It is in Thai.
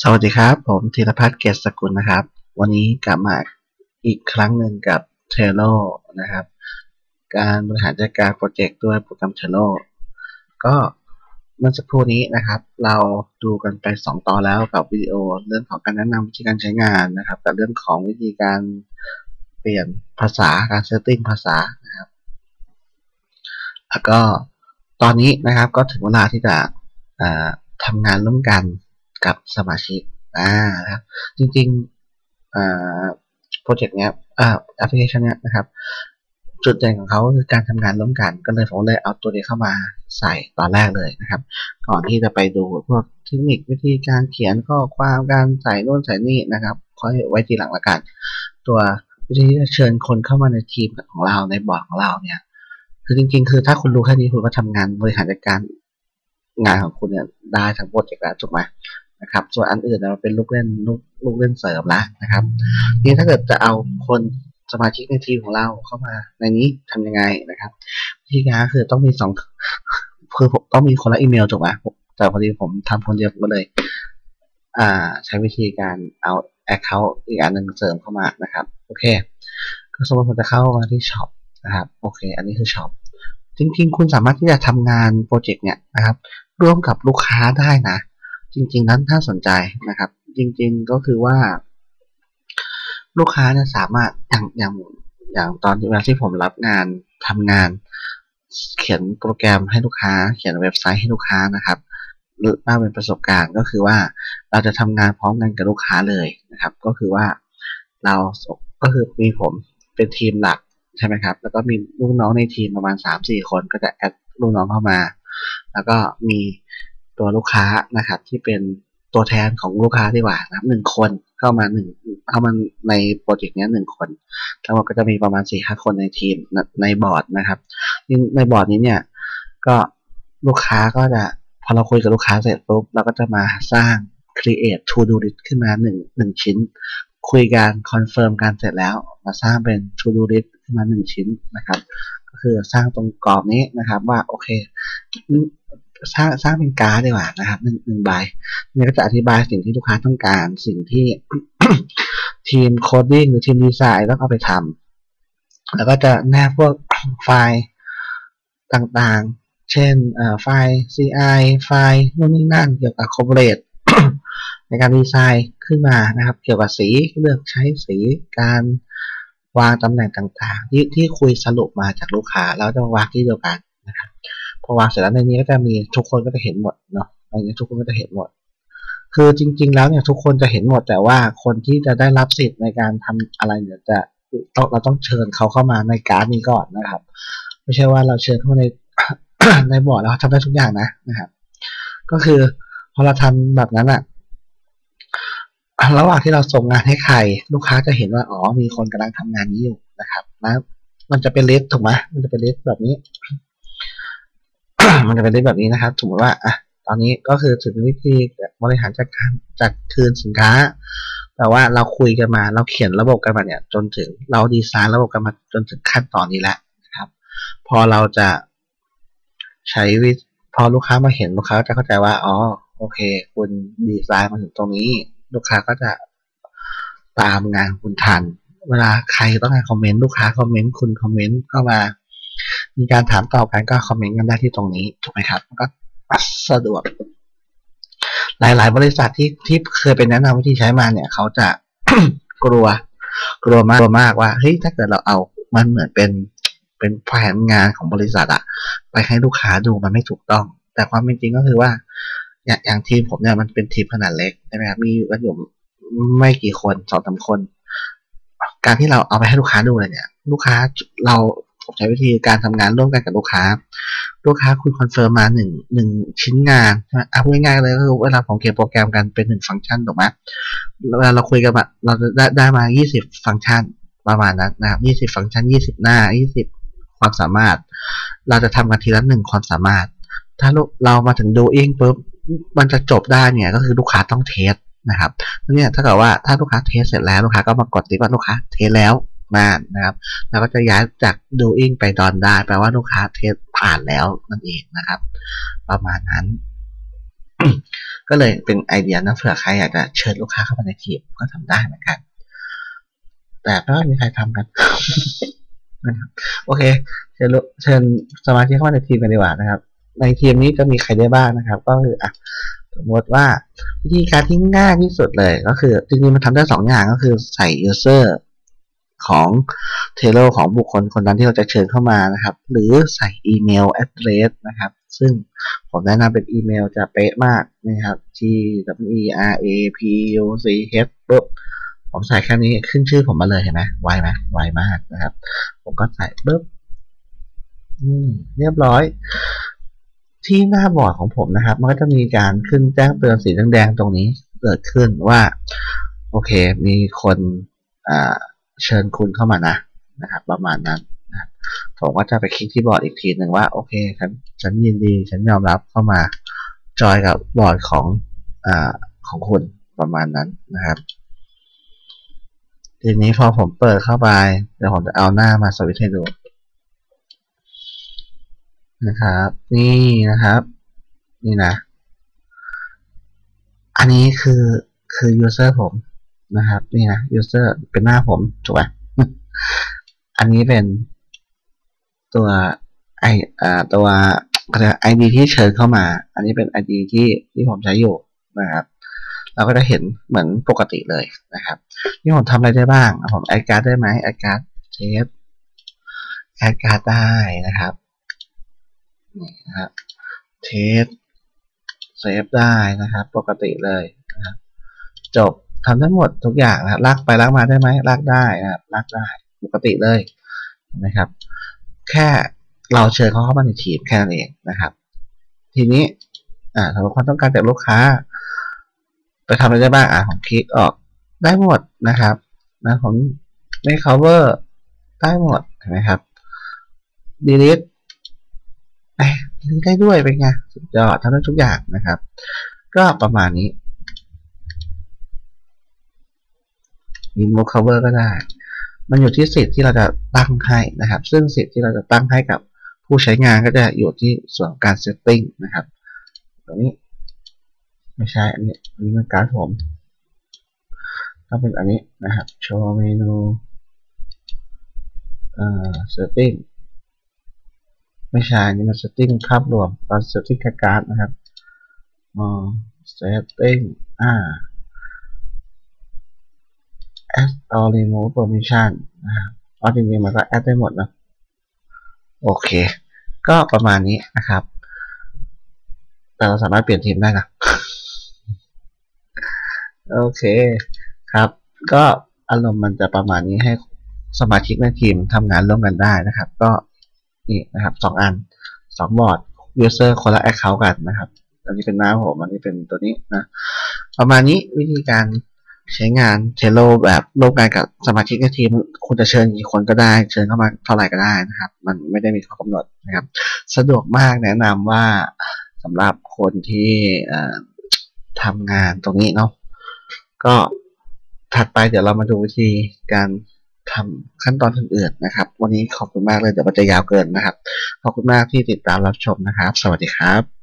สวัสดีครับผมธีรภัทร เกษสกุลนะครับวันนี้กลับมาอีกครั้งหนึ่งกับ Trello นะครับการบริหารจัดการโปรเจกต์ด้วยโปรแกรม Trello ก็เมื่อสักครู่นี้นะครับเราดูกันไป2ตอนแล้วกับวิดีโอเรื่องของการแนะนำวิธีการใช้งานนะครับกับเรื่องของวิธีการเปลี่ยนภาษาการเซตติ้งภาษานะครับแล้วก็ตอนนี้นะครับก็ถึงเวลาที่จะทำงานร่วมกันกับสมาชิกนะครับจริงๆโปรเจกต์เนี้ยแอปพลิเคชันเนี้ยนะครับจุดเด่นของเขาคือการทำงานร่วมกันก็เลยผมเลยเอาตัวนี้เข้ามาใส่ตอนแรกเลยนะครับก่อนที่จะไปดูพวกเทคนิควิธีการเขียนข้อความการใส่โน่นใส่นี่นะครับค่อยไว้ทีหลังละกันตัววิธีเชิญคนเข้ามาในทีมของเราในบอร์ดของเราเนี่ยคือจริงๆคือถ้าคุณรู้แค่นี้คุณก็ทำงานบริหารจัดการงานของคุณเนี่ยได้ทั้งโปรเจกต์แล้วถูกไหมนะครับส่วนอันอื่นเราเป็นลูกเล่นเสริมละนะครับนี่ถ้าเกิดจะเอาคนสมาชิกในทีมของเราเข้ามาในนี้ทำยังไงนะครับที่งานคือต้องมี2คือผมต้องมีคนละอีเมลถูกไหมแต่พอดีผมทำคนเดียวก็เลยใช้วิธีการเอาแอคเคาท์อีกอันหนึ่งเสริมเข้ามานะครับโอเคก็สมมติผมจะเข้ามาที่ช็อปนะครับโอเคอันนี้คือช็อปจริงๆคุณสามารถที่จะทำงานโปรเจกต์เนี่ยนะครับร่วมกับลูกค้าได้นะจริงๆนั้นถ้าสนใจนะครับจริงๆก็คือว่าลูกค้าเนี่ยสามารถอย่างตอนเวลาที่ผมรับงานทำงานเขียนโปรแกรมให้ลูกค้าเขียนเว็บไซต์ให้ลูกค้านะครับหรือว่าเป็นประสบการณ์ก็คือว่าเราจะทำงานพร้อมกันกับลูกค้าเลยนะครับก็คือว่าเราก็คือมีผมเป็นทีมหลักใช่ไหมครับแล้วก็มีลูกน้องในทีมประมาณ 3-4 คนก็จะแอดลูกน้องเข้ามาแล้วก็มีตัวลูกค้านะครับที่เป็นตัวแทนของลูกค้าดีกว่านะครับ1คนเข้ามาในโปรเจกต์นี้1คนแล้วก็จะมีประมาณ 4-5 คนในทีมในบอร์ดนะครับในบอร์ดนี้เนี่ยก็ลูกค้าก็จะพอเราคุยกับลูกค้าเสร็จปุ๊บเราก็จะมาสร้าง create to do list ขึ้นมา1ชิ้นคุยกันคอนเฟิร์มกันเสร็จแล้วมาสร้างเป็น to do list ขึ้นมา1ชิ้นนะครับก็คือสร้างตรงกรอบนี้นะครับว่าโอเคสร้างเป็นการ์ดดีกว่านะครับหนึ่งใบนี่ก็จะอธิบายสิ่งที่ลูกค้าต้องการสิ่งที่ ทีมโคดดิ้งหรือทีมดีไซน์ต้องเอาไปทำแล้วก็จะแนบพวกไฟล์ต่างๆเช่นไฟล์ CI ไฟล์นู่นนี่นั่นเกี่ยวกับคอมโพเรต ในการดีไซน์ขึ้นมานะครับเกี่ยวกับสีเลือกใช้สีการวางตำแหน่งต่างๆที่คุยสรุปมาจากลูกค้าแล้วจะวางที่เดียวกันนะครับพอวางเสร็จแล้วในนี้ก็จะมีทุกคนก็จะเห็นหมดเนาะในนี้ทุกคนก็จะเห็นหมดคือจริงๆแล้วเนี่ยทุกคนจะเห็นหมดแต่ว่าคนที่จะได้รับสิทธิ์ในการทำอะไรเนี่ยจะเราต้องเชิญเขาเข้ามาในการ์ดนี้ก่อนนะครับไม่ใช่ว่าเราเชิญเข้ามาใน ในบอร์ดแล้วทำได้ทุกอย่างนะครับก็คือพอเราทำแบบนั้นอะระหว่างที่เราส่งงานให้ใครลูกค้าจะเห็นว่าอ๋อมีคนกำลังทำงานนี้อยู่นะครับแล้วมันจะเป็นลิสต์ถูกไหมมันจะเป็นลิสต์แบบนี้มันจะเป็นได้แบบนี้นะครับสมมติว่าตอนนี้ก็คือถึงวิธีบริหารจัดการจัดคืนสินค้าแต่ว่าเราคุยกันมาเราเขียนระบบกันมาเนี่ยจนถึงเราดีไซน์ระบบกันมาจนถึงขั้นตอนนี้แล้วนะครับพอเราจะใช้วิธีพอลูกค้ามาเห็นลูกค้าจะเข้าใจว่าอ๋อโอเคคุณดีไซน์มาถึงตรงนี้ลูกค้าก็จะตามงานคุณทันเวลาใครต้องการคอมเมนต์ลูกค้าคอมเมนต์คุณคอมเมนต์เข้ามามีการถามตอบกันก็คอมเมนต์กันได้ที่ตรงนี้ถูกไหมครับก็สะดวกหลายๆบริษัทที่เคยเป็นแนะนำวิธีใช้มาเนี่ยเขาจะ กลัวมากว่าเฮ้ยถ้าเกิดเราเอามันเหมือนเป็นแผนงานของบริษัทอะไปให้ลูกค้าดูมันไม่ถูกต้องแต่ความเป็นจริงก็คือว่าอย่างทีมผมเนี่ยมันเป็นทีมขนาดเล็กใช่ไหมครับมีอยู่กันอยู่ไม่กี่คน2-3 คนการที่เราเอาไปให้ลูกค้าดูเลยเนี่ยลูกค้าเราผมใช้วิธีการทำงานร่วมกันกับลูกค้าคุณคอนเฟิร์มมาหนึ่งชิ้นงานเอาง่ายๆเลยก็คือเวลาผมเขียนโปรแกรมกันเป็น1ฟังก์ชันถูกไหมเวลาเราคุยกันเราได้มา20ฟังก์ชันประมาณนั้นนะครับ20ฟังก์ชัน20หน้า20ความสามารถเราจะทำกันทีละ1ความสามารถถ้าเรามาถึง doing ปุ๊บมันจะจบได้เนี่ยก็คือลูกค้าต้องเทสนะครับเนี่ยถ้าเกิดว่าถ้าลูกค้าเทสเสร็จแล้วลูกค้าก็มากดติ๊กว่าลูกค้าเทสแล้วนะครับแล้วก็จะย้ายจาก doing ไป done ได้แปลว่าลูกค้าเทสผ่านแล้วนั่นเองนะครับประมาณนั้น ก็ ก็เลยเป็นไอเดียนะเผื่อใครอยากจะเชิญลูกค้าเข้ามาในทีมก็ทำได้เหมือนกันแต่ก็มีใครทำกันนะครับโอเคเชิญสมาชิกเข้ามาในทีมกันดีกว่านะครับในทีมนี้จะมีใครได้บ้างนะครับก็คืออ่ะสมมติว่าวิธีการที่ง่ายที่สุดเลยก็คือจริงๆมันทำได้2อย่างก็คือใส่ user ของ Trello ของบุคคลคนนั้นที่เราจะเชิญเข้ามานะครับหรือใส่ email address นะครับซึ่งผมแนะนำเป็นอีเมลจะเป๊ะมากนะครับ g w e r a p u c h ปุ๊บผมใส่แค่นี้ขึ้นชื่อผมมาเลยเห็นไหมไวไหมไวมากนะครับผมก็ใส่ปุ๊บเรียบร้อยที่หน้าบอร์ดของผมนะครับมันก็จะมีการขึ้นแจ้งเตือนสีแดงๆตรงนี้เกิดขึ้นว่าโอเคมีคนเชิญคุณเข้ามานะครับประมาณนั้นนะผมก็จะไปคลิกที่บอร์ดอีกทีหนึ่งว่าโอเคฉันยินดีฉันยอมรับเข้ามาจอยกับบอร์ดของคุณประมาณนั้นนะครับทีนี้พอผมเปิดเข้าไปเดี๋ยวผมจะเอาหน้ามาสวิตช์ให้ดูนะครับนี่นะครับนี่นะอันนี้คือ user ผมนะครับนี่นะ user เป็นหน้าผมถูกไหมอันนี้เป็นตัวID ที่เชิญเข้ามาอันนี้เป็น ID ที่ผมใช้อยู่นะครับเราก็จะเห็นเหมือนปกติเลยนะครับนี่ผมทำอะไรได้บ้างผมแอดการ์ดได้ไหมแอดการ์ดเชฟแอดการ์ดได้นะครับนี่นะครับเทสเซฟได้นะครับปกติเลยนะครับจบทำได้หมดทุกอย่างนะลากไปลากมาได้ไหมลากได้นะครับลากได้ปกติเลยนะครับแค่เราเชิญเขาเข้ามาในทีมแค่นั้นเองนะครับทีนี้ถ้าเราต้องการจากลูกค้าไปทำอะไรได้บ้างผมคลิกออกได้หมดนะครับนะผมไม่ cover ได้หมดเห็นไหมครับ deleteนี่ได้ด้วยเป็นไงสุดยอดทำได้ทุกอย่างนะครับก็ประมาณนี้ Remove Cover ก็ได้มันอยู่ที่สิทธิ์ที่เราจะตั้งให้นะครับซึ่งสิทธิ์ที่เราจะตั้งให้กับผู้ใช้งานก็จะอยู่ที่ส่วนการ Setting นะครับตรงนี้ไม่ใช่อันนี้มันการ์ดผมต้องเป็นอันนี้นะครับ Show Menu Settingไม่ใช่นี่มัน setting ภาพรวมตอน setting การ์ดนะครับsetting add or remove permission นะครับอ๋อจริงๆมันก็ add ได้หมดนะโอเคก็ประมาณนี้นะครับแต่เราสามารถเปลี่ยนทีมได้นะโอเคครับก็อารมณ์มันจะประมาณนี้ให้สมาชิกในทีมทำงานร่วมกันได้นะครับก็นี่นะครับ2อัน2บอร์ด user คนละ account กันนะครับอันนี้เป็นหน้าผมอันนี้เป็นตัวนี้นะประมาณนี้วิธีการใช้งาน Trello แบบร่วมกันกับสมาชิกในทีมคุณจะเชิญกี่คนก็ได้เชิญเข้ามาเท่าไหร่ก็ได้นะครับมันไม่ได้มีข้อกำหนดนะครับสะดวกมากแนะนำว่าสำหรับคนที่ทำงานตรงนี้เนาะก็ถัดไปเดี๋ยวเรามาดูวิธีการทำขั้นตอนอื่นๆนะครับวันนี้ขอบคุณมากเลยเดี๋ยวมันจะยาวเกินนะครับขอบคุณมากที่ติดตามรับชมนะครับสวัสดีครับ